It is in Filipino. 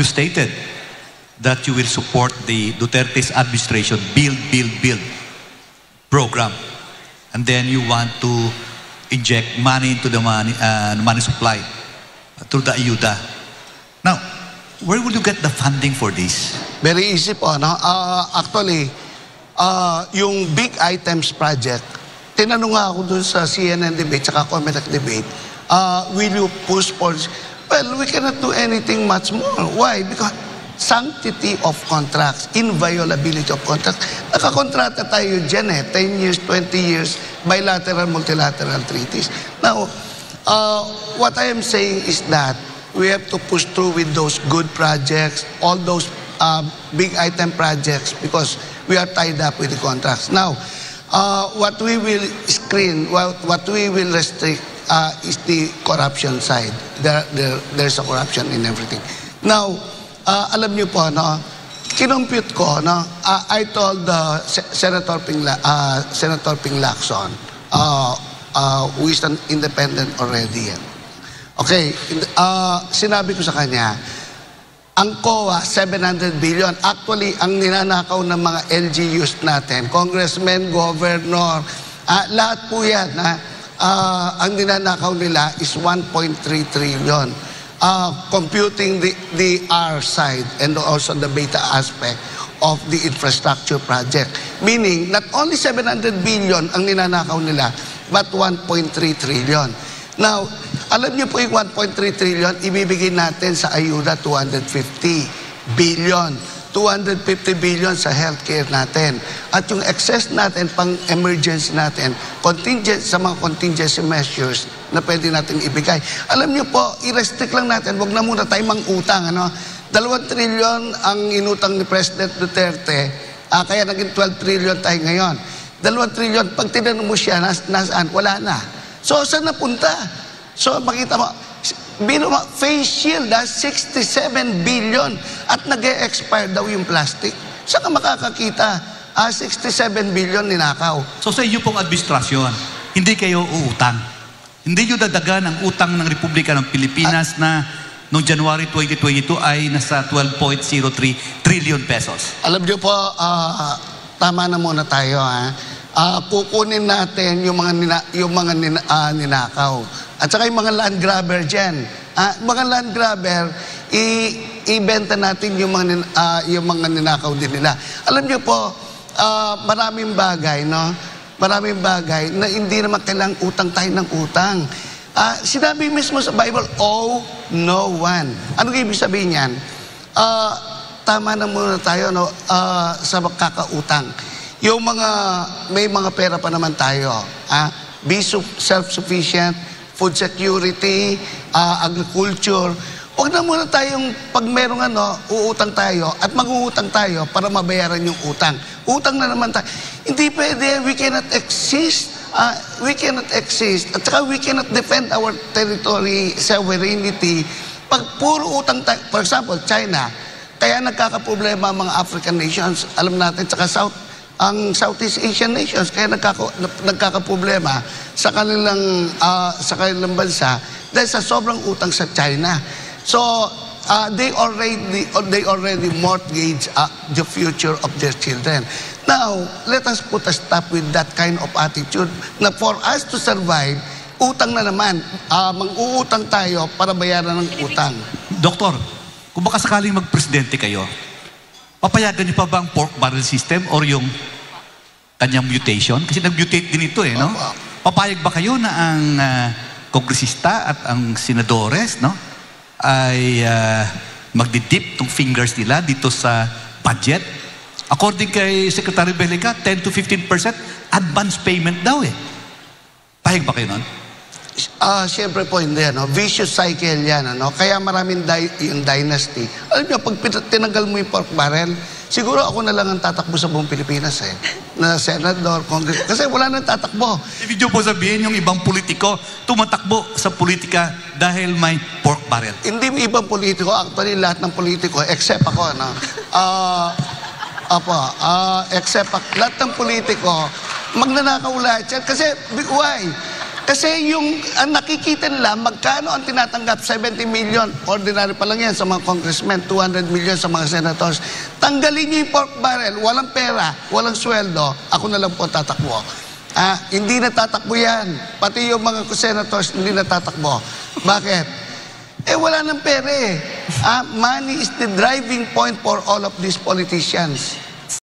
You stated that you will support the Duterte's administration build program, and then you want to inject money into the money supply through the ayuda. Now, where will you get the funding for this? Very easy po, no? Actually, yung big items project, tinanong nga ako dun sa CNN debate tsaka Comelec debate, will you push for? Well, we cannot do anything much more. Why? Because sanctity of contracts, inviolability of contracts. Nakakontrata tayo dyan 10 years, 20 years, bilateral, multilateral treaties. Now, what I am saying is that we have to push through with those good projects, all those big item projects, because we are tied up with the contracts. Now, what we will screen, what we will restrict is the corruption side. There's a corruption in everything. Now, alam niyo po, no, kinumpute ko, no, I told Senator Ping Lacson, who is an independent already. Okay, sinabi ko sa kanya, ang COA, 700 billion. Actually, ang ninanakaw ng mga LGUs natin, congressmen, governor, lahat po yan, ang ninanakaw nila is 1.3 trillion. Computing the R side and also the beta aspect of the infrastructure project. Meaning, not only 700 billion ang ninanakaw nila, but 1.3 trillion. Now, alam niyo po yung 1.3 trillion, ibibigay natin sa ayuda 250 billion. 250 billion sa healthcare natin. At yung excess natin, pang emergency natin, sa mga contingency measures, na pwede natin ibigay. Alam niyo po, i-restrict lang natin, wag na muna tayo mangutang. 2 trillion ang inutang ni President Duterte, kaya naging 12 trillion tayo ngayon. 2 trillion, pag tinanong mo siya, nasaan? Wala na. So, saan napunta? So, makita mo, face shield, 67 billion at nag-expire daw yung plastic. Saan ka makakakita? 67 billion ninakaw. So, sa iyo pong administrasyon, hindi kayo uutang. Hindi nyo dadagan ang utang ng Republika ng Pilipinas na noong January 2022 ay nasa 12.03 trillion pesos. Alam nyo po, tama na muna tayo. Kukunin natin yung mga, ninakaw. At saka yung mga land grabber dyan. Mga land grabber, ibenta natin yung mga ninakaw din nila. Alam nyo po, maraming bagay, no? Maraming bagay na hindi naman kailangang utang tayo ng utang. Sinabi mismo sa Bible, owe no one. Anong ibig sabihin yan? Tama na muna tayo, no, sa magkakautang. Yung mga, may mga pera pa naman tayo. Be self-sufficient, food security, agriculture. Huwag na muna tayong pag merong uutang tayo at mag-uutang tayo para mabayaran yung utang. Utang na naman tayo. Hindi pwede, we cannot exist. We cannot exist. At saka we cannot defend our territory, sovereignty. Pag puro utang tayo, for example, China, kaya nagkakaproblema ang mga African nations, alam natin, saka ang Southeast Asian nations, kaya nagkakaproblema sa kanilang bansa dahil sa sobrang utang sa China. So, they already mortgage the future of their children. Now, let us put a stop with that kind of attitude na for us to survive, utang na naman. Mag-uutang tayo para bayaran ng utang. Doktor, kung baka sakaling magpresidente kayo, papayagan niyo pa ba ang pork barrel system or yung kanyang mutation? Kasi nag-mutate din ito, no? Papayag ba kayo na ang kongresista at ang senadores, no, ay magdidip ng fingers nila dito sa budget? According kay Secretary Beleca, 10 to 15% advance payment daw Pahig ba kayo nun? Siyempre po hindi, vicious cycle yan, kaya maraming yung dynasty. Alam nyo, pag tinanggal mo yung pork barrel, siguro ako na lang ang tatakbo sa buong Pilipinas na senador, congress, kasi wala nang tatakbo. Ibig nyo po sabihin yung ibang politiko tumatakbo sa politika dahil may pork barrel? Hindi yung ibang politiko, actually lahat ng politiko, except ako, except lahat ng politiko magnanakaw lahat yan. Kasi why? Kasi yung nakikita nila, magkano ang tinatanggap? 70 million. Ordinary pa lang yan sa mga congressmen, 200 million sa mga senators. Tanggalin niyo yung pork barrel. Walang pera, walang sweldo. Ako na lang po tatakbo. Hindi natatakbo yan. Pati yung mga senators, hindi natatakbo. Bakit? Wala ng pera eh. Money is the driving point for all of these politicians.